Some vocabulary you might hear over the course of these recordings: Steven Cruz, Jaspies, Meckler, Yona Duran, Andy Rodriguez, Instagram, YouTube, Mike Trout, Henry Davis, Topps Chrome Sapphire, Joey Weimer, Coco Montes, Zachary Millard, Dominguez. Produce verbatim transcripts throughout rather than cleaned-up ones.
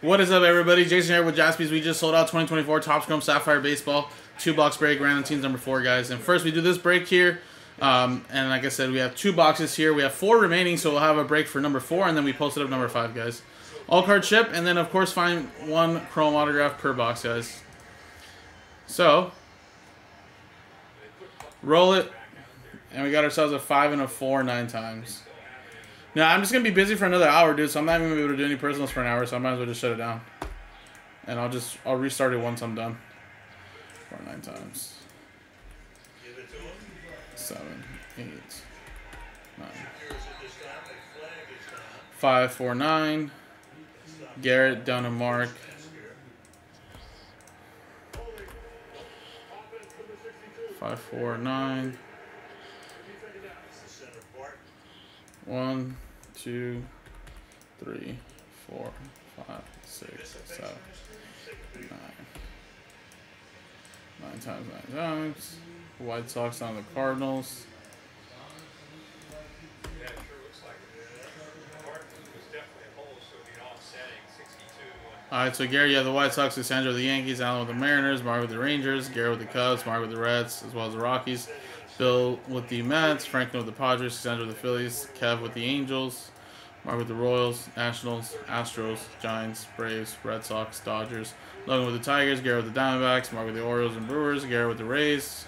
What is up, everybody? Jason here with Jaspies. We just sold out twenty twenty-four Topps Chrome Sapphire Baseball. Two box break, random teams number four, guys. And first, we do this break here. Um, and like I said, we have two boxes here. We have four remaining, so we'll have a break for number four, and then we post it up number five, guys. All card ship, and then, of course, find one Chrome autograph per box, guys. So, roll it, and we got ourselves a five and a four nine times. Now, I'm just going to be busy for another hour, dude, so I'm not even going to be able to do any personals for an hour, so I might as well just shut it down. And I'll just, I'll restart it once I'm done. Four, nine times. Seven, eight, nine. Five, four, nine. Garrett, down to Mark. Five, four, nine. One, two, three, four, five, six, seven, nine. Nine times, nine times. White Sox on the Cardinals. Yeah, it sure looks like it. Martin was definitely a hole, so it'd be offsetting sixty-two. All right, so Gary, you have the White Sox, Sandra with the Yankees, Allen with the Mariners, Mark with the Rangers, Gary with the Cubs, Mark with the Reds, as well as the Rockies. Bill with the Mets, Franklin with the Padres, Sandra with the Phillies, Kev with the Angels, Mark with the Royals, Nationals, Astros, Giants, Braves, Red Sox, Dodgers, Logan with the Tigers, Garrett with the Diamondbacks, Mark with the Orioles and Brewers, Garrett with the Rays,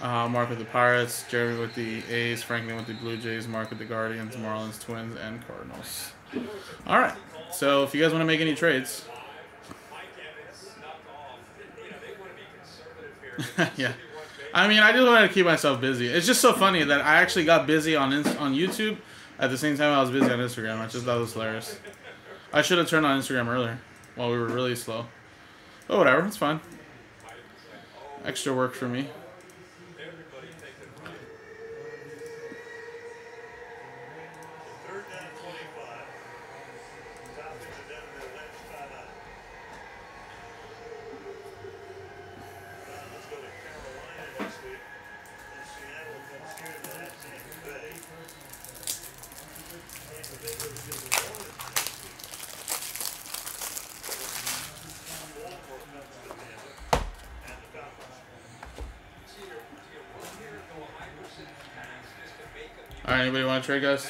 uh, Mark with the Pirates, Jeremy with the A's, Franklin with the Blue Jays, Mark with the Guardians, Marlins, Twins, and Cardinals. All right, so if you guys want to make any trades. Yeah, I mean, I just wanted to keep myself busy. It's just so funny that I actually got busy on on YouTube at the same time I was busy on Instagram. I just thought it was hilarious. I should have turned on Instagram earlier while we were really slow. But whatever, it's fine. Extra work for me. All right, anybody want to trade, guys?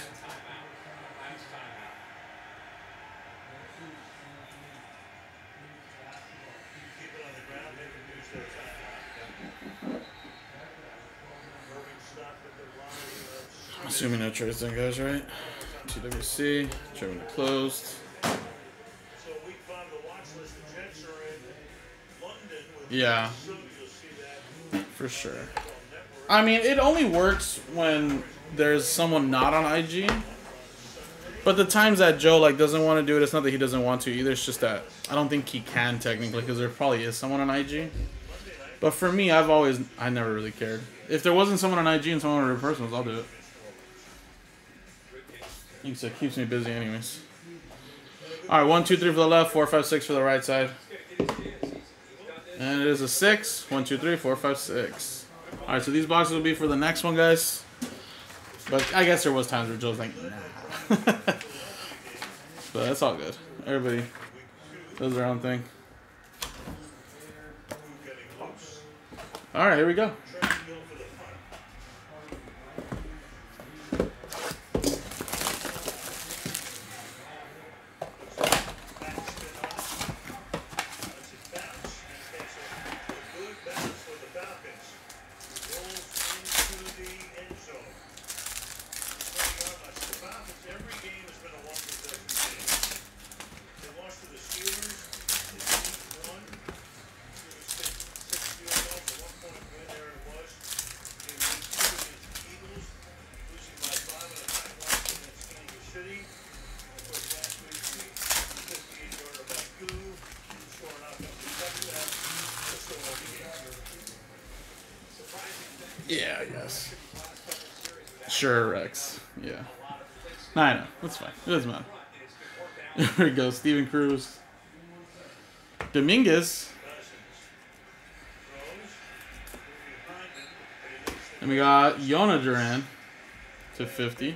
I'm assuming no trades then, guys, right? T W C, German closed. Yeah, for sure. I mean, it only works when there's someone not on I G, but the times that Joe like doesn't want to do it, it's not that he doesn't want to either. It's just that I don't think he can technically, because there probably is someone on I G. But for me, I've always I never really cared. If there wasn't someone on I G and someone were personals, I'll do it. I think so. It keeps me busy, anyways. All right, one, two, three for the left, four, five, six for the right side, and it is a six. One, two, three, four, five, six. All right, so these boxes will be for the next one, guys. But I guess there was times where Joe's like, nah. But that's all good. Everybody does their own thing. All right, here we go. Yeah, I guess. Sure, Rex. Yeah. No, I know. That's fine. It doesn't matter. There we go. Steven Cruz. Dominguez. And we got Yona Duran to fifty.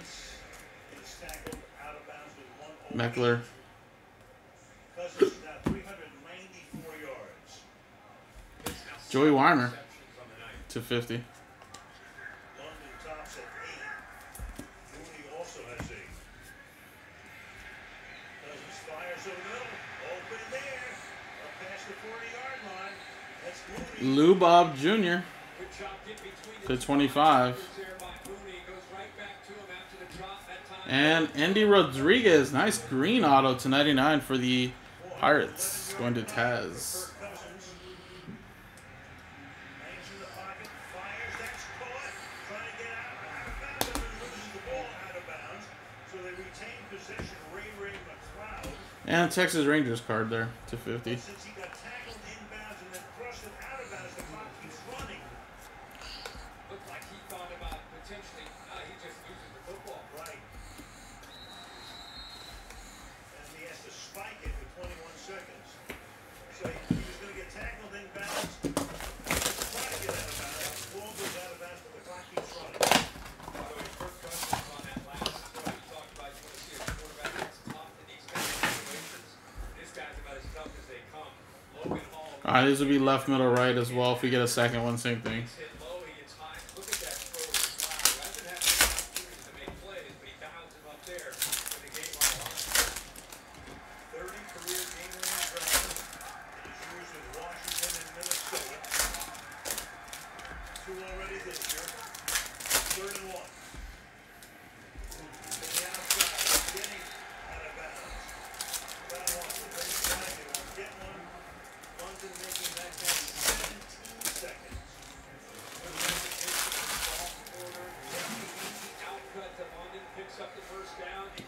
Meckler. Joey Weimer, two fifty. Lou Bob Junior to twenty-five. And Andy Rodriguez, nice green auto to ninety-nine for the Pirates. Going to Taz. And Texas Rangers card there, two fifty. Alright, these will be left, middle, right as well. If we get a second one, same thing.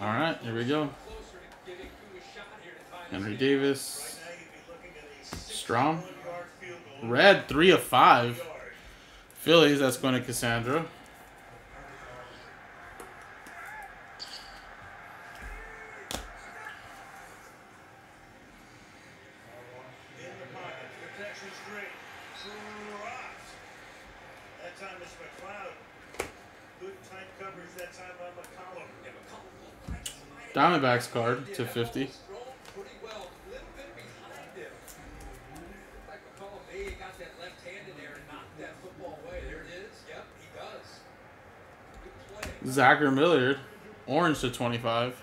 All right, here we go. Henry Davis, Strom, red, three of five. Phillies, that's going to Cassandra. Diamondbacks card to fifty. Zachary Millard, orange to twenty-five.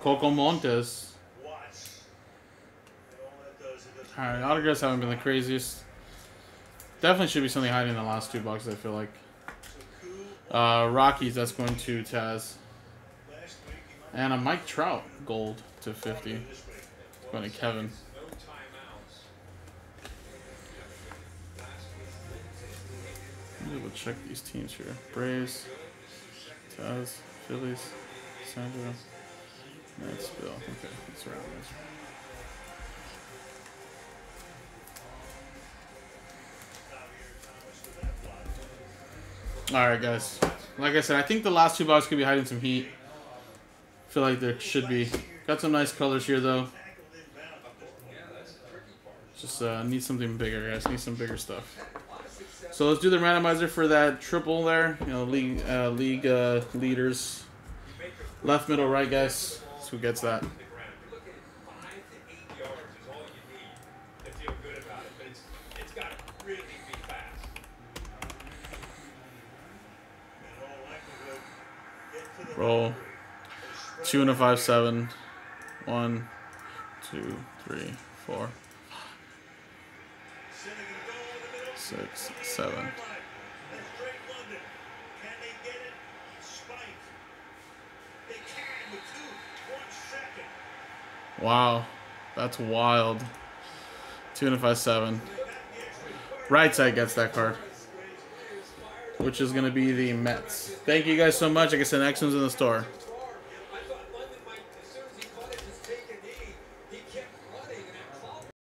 Coco Montes. All right, autographs haven't been the craziest. Definitely should be something hiding in the last two boxes, I feel like. Uh, Rockies, that's going to Taz. And a Mike Trout, gold to fifty. Going to Kevin. We'll check these teams here. Braves, Taz, Phillies, Sandra, Mets, Bill. Okay, let's round this. Alright guys, like I said, I think the last two boxes could be hiding some heat. I feel like there should be. Got some nice colors here though. Just uh, need something bigger, guys. Need some bigger stuff. So let's do the randomizer for that triple there. You know, league, uh, league uh, leaders. Left, middle, right, guys. That's who gets that. Roll. Two and a five, seven. One, two, three, four, six, seven. Wow, that's wild. Two and a five, seven. Right side gets that card, which is going to be the Mets. Thank you guys so much. Like I said, next one's in the store.